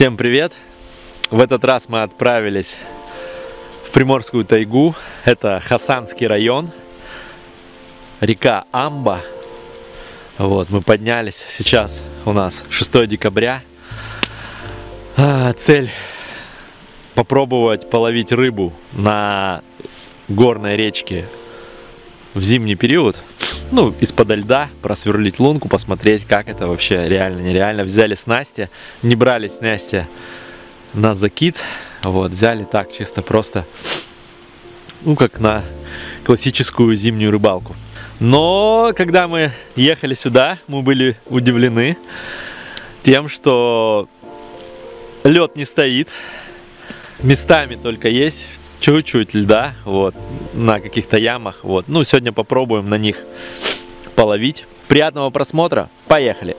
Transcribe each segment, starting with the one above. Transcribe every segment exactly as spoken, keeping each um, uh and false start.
Всем привет! В этот раз мы отправились в Приморскую тайгу. Это Хасанский район, река Амба. Вот, мы поднялись. Сейчас у нас шестое декабря. А, цель попробовать половить рыбу на горной речке в зимний период. Ну, из-подо льда просверлить лунку, посмотреть, как это вообще реально-нереально. Взяли снасти, не брали снасти на закид. Вот, взяли так, чисто просто, ну, как на классическую зимнюю рыбалку. Но, когда мы ехали сюда, мы были удивлены тем, что лед не стоит. Местами только есть чуть-чуть льда, вот, на каких-то ямах, вот. Ну, сегодня попробуем на них половить. Приятного просмотра, поехали!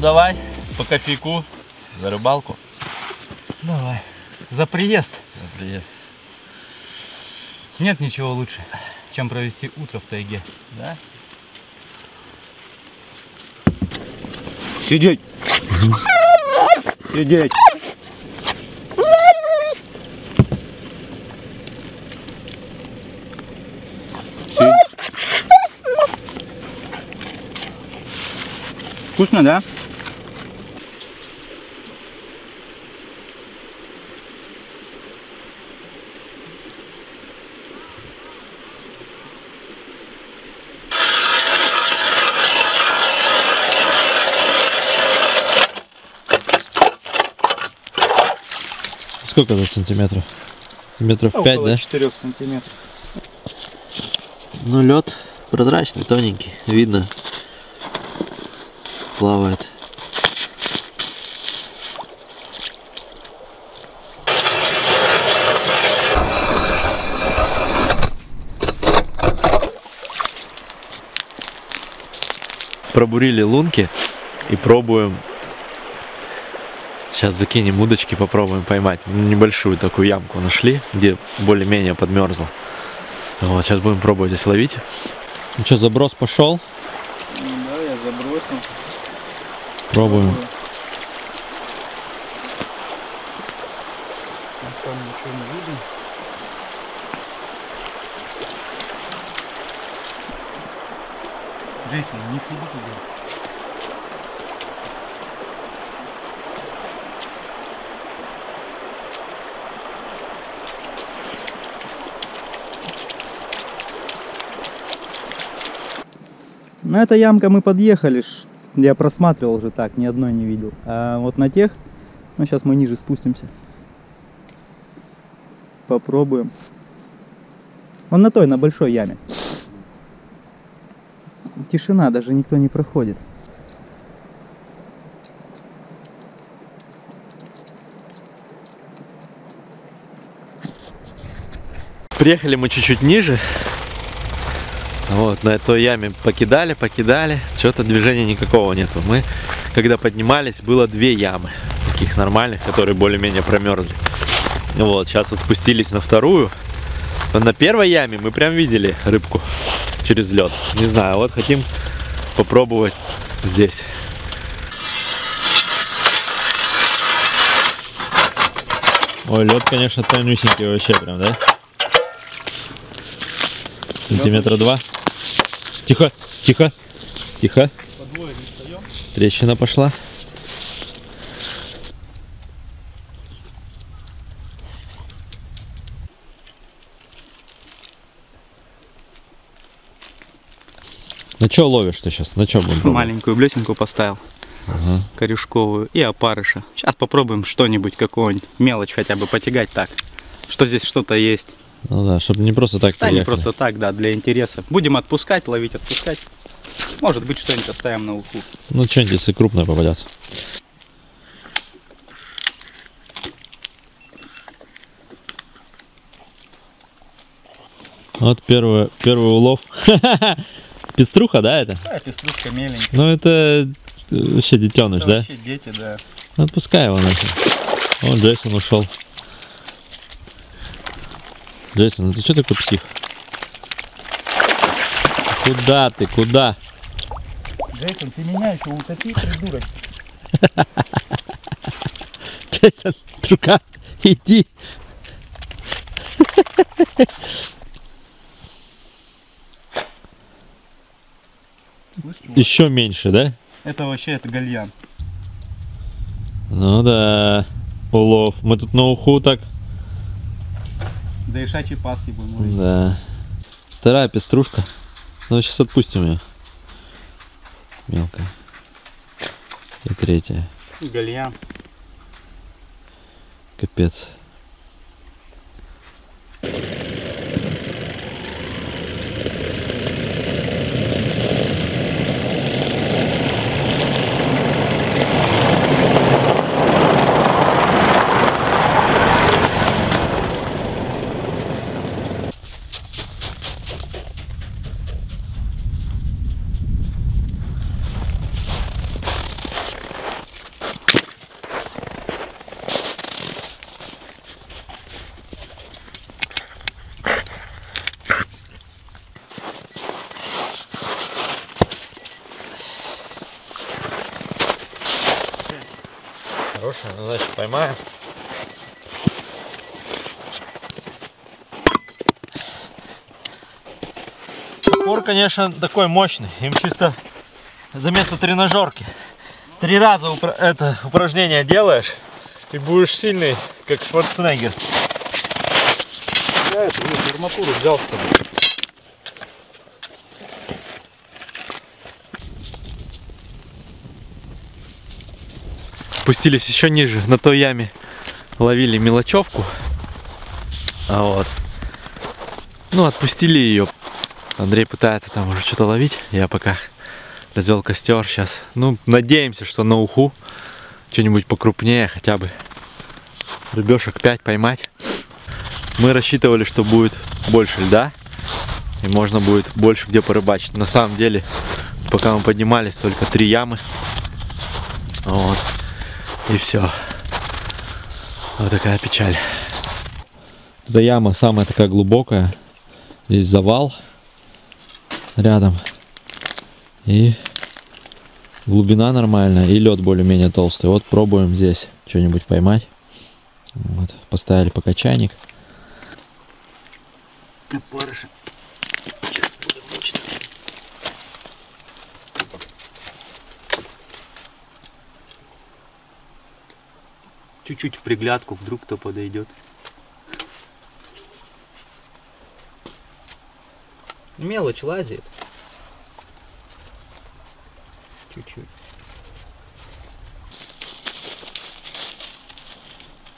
Давай по кофейку за рыбалку. Давай. За приезд. За приезд. Нет ничего лучше, чем провести утро в тайге. Да? Сидеть. Сидеть. Сидеть. Вкусно, да? Сколько это сантиметров? Сантиметров пять, около, да? четыре сантиметра. Ну, лед прозрачный, тоненький. Видно, плавает. Пробурили лунки и пробуем. Сейчас закинем удочки, попробуем поймать. Небольшую такую ямку нашли, где более-менее подмерзло. Вот, сейчас будем пробовать здесь ловить. Ну что, заброс пошел? Да, я забросил. Пробуем. Там ничего не видно. Джейсон, не ходи туда. На эту ямку мы подъехали, я просматривал уже так, ни одной не видел. А вот на тех, ну сейчас мы ниже спустимся. Попробуем. Вон на той, на большой яме. Тишина, даже никто не проходит. Приехали мы чуть-чуть ниже. Вот, на этой яме покидали, покидали, что-то движения никакого нету. Мы, когда поднимались, было две ямы, таких нормальных, которые более-менее промерзли. Вот, сейчас вот спустились на вторую. На первой яме мы прям видели рыбку через лед. Не знаю, вот хотим попробовать здесь. Ой, лед, конечно, тонюсенький вообще прям, да? Сантиметра два. Тихо, тихо, тихо. Трещина пошла. На что ловишь ты сейчас? На что будем? Маленькую блесенку поставил. угу. корешковую и опарыша. Сейчас попробуем что-нибудь, какую-нибудь мелочь хотя бы потягать так, что здесь что-то есть. Ну да, чтобы не просто так. Да, приехали. Не просто так, да, для интереса. Будем отпускать, ловить, отпускать. Может быть, что-нибудь оставим на уху. Ну, что-нибудь, если крупное попадется. Вот первый, первый улов. Пеструха, да, это? Да, пеструшка меленькая. Ну, это вообще детеныш, да? Вообще дети, да. Отпускай его нахер. О, Джейсон ушел. Джейсон, ну ты что такой псих? Куда ты, куда? Джейсон, ты меня еще утопи, придурок. Джейсон, друга, иди. Еще меньше, да? Это вообще, это гальян. Ну да, улов. Мы тут на уху так. Да и шачьи паски будем ловить. Да. Вторая пеструшка. Ну, сейчас отпустим ее. Мелкая. И третья. Гальян. Капец. Хорошая, ну значит поймаем. Спор, конечно, такой мощный. Им чисто за место тренажерки. Три раза упро это упражнение делаешь и будешь сильный, как Шварценеггер. Я эту арматуру взял с собой. Спустились еще ниже, на той яме ловили мелочевку, а вот, ну отпустили ее. Андрей пытается там уже что-то ловить, я пока развел костер сейчас. Ну, надеемся, что на уху что-нибудь покрупнее, хотя бы рыбешек пять поймать. Мы рассчитывали, что будет больше льда и можно будет больше где порыбачить. На самом деле, пока мы поднимались, только три ямы. Вот. И все. Вот такая печаль. Эта яма самая такая глубокая. Здесь завал рядом. И глубина нормальная. И лед более-менее толстый. Вот пробуем здесь что-нибудь поймать. Вот. Поставили пока чайник. Опарыша. Сейчас будем мучиться. Чуть-чуть в приглядку, вдруг кто подойдет. Мелочь лазит. Чуть-чуть.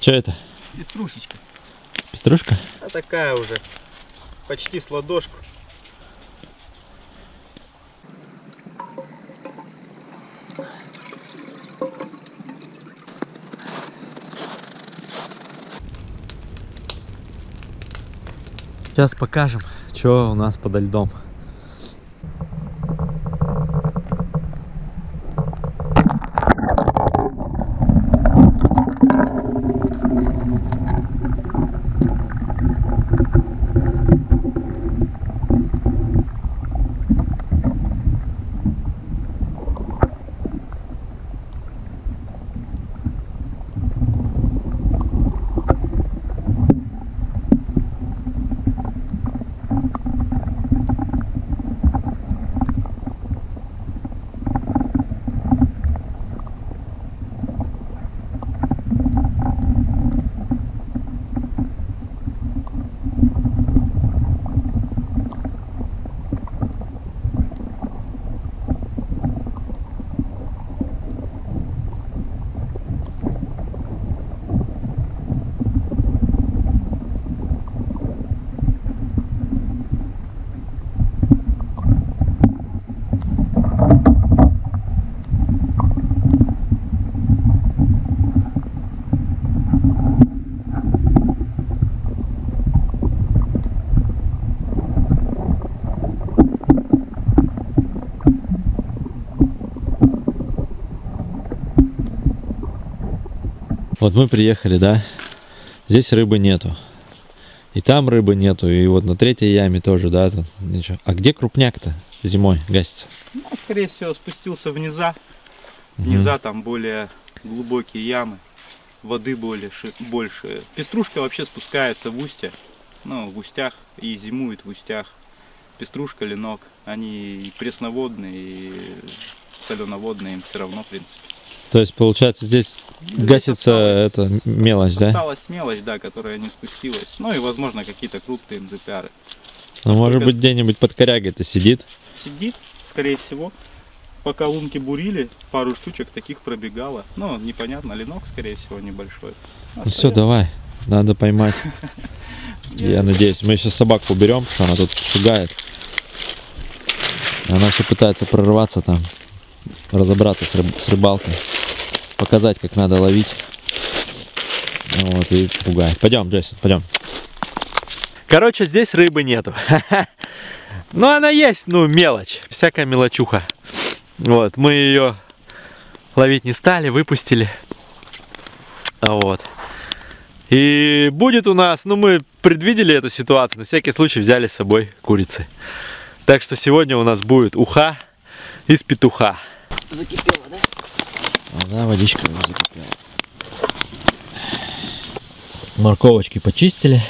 Что это? Пеструшечка. Пеструшка? А такая уже. Почти с ладошку. Сейчас покажем, что у нас подо льдом. Вот мы приехали, да, здесь рыбы нету, и там рыбы нету, и вот на третьей яме тоже, да, тут ничего. А где крупняк-то зимой гасится? Ну, скорее всего, спустился в низа, в низа угу. Там более глубокие ямы, воды более, больше. Пеструшка вообще спускается в устье, ну, в устях, и зимует в устях. Пеструшка, ленок, они и пресноводные, и соленоводные, им все равно, в принципе. То есть, получается, здесь, здесь гасится эта мелочь, да? Осталась мелочь, да, которая не спустилась. Ну и, возможно, какие-то крупные экземпляры. Ну, поскольку... может быть, где-нибудь под корягой-то сидит? Сидит, скорее всего. Пока лунки бурили, пару штучек таких пробегало. Ну, непонятно, ленок, скорее всего, небольшой. Ну, все, давай, надо поймать. Я надеюсь, мы еще собаку уберем, что она тут шугает. Она все пытается прорваться там, разобраться с, рыб... с рыбалкой, показать, как надо ловить. Вот, и пугает. Пойдем, Джейсон, пойдем. Короче, здесь рыбы нету. Но она есть, ну, мелочь, всякая мелочуха. Вот, мы ее ловить не стали, выпустили. Вот. И будет у нас, ну, мы предвидели эту ситуацию, на всякий случай взяли с собой курицы. Так что сегодня у нас будет уха из петуха. Закипела, да? Да, водичка уже закипела. Морковочки почистили.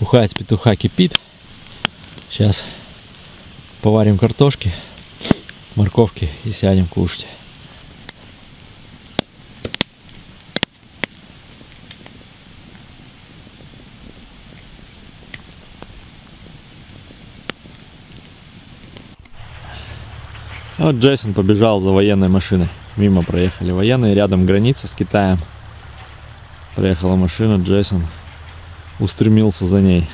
Уха из петуха кипит. Сейчас поварим картошки, морковки и сядем кушать. Вот Джейсон побежал за военной машиной. Мимо проехали военные, рядом граница с Китаем. Проехала машина, Джейсон устремился за ней.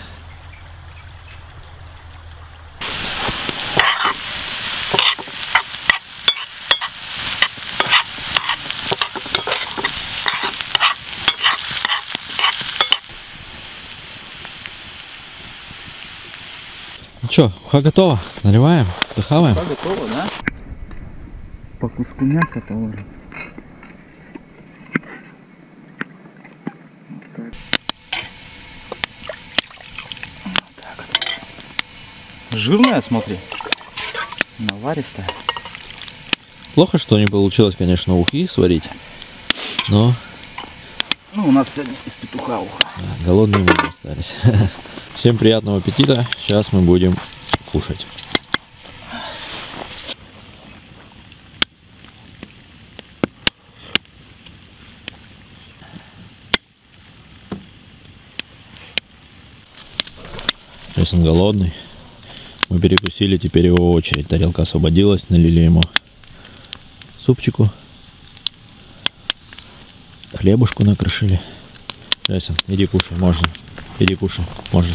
Ну что, уха готова? Наливаем, дохаваем? Уха готова, да? По куску мяса положим. Вот так. Вот так вот. Жирная, смотри. Наваристая. Плохо, что не получилось, конечно, ухи сварить. Но... Ну, у нас сегодня из петуха уха. Да, голодные мы остались. Всем приятного аппетита. Сейчас мы будем кушать. Сейчас он голодный. Мы перекусили, теперь его очередь. Тарелка освободилась, налили ему супчику. Хлебушку накрошили. Джейсон, иди кушай, можно. Иди кушай, можно.